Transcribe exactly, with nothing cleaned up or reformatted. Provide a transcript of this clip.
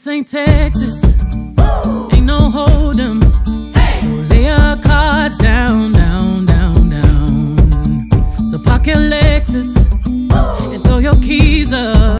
This ain't Texas. Woo! Ain't no hold 'em. Hey. So lay your cards down, down, down, down. So park your Lexus. Woo! And throw your keys up.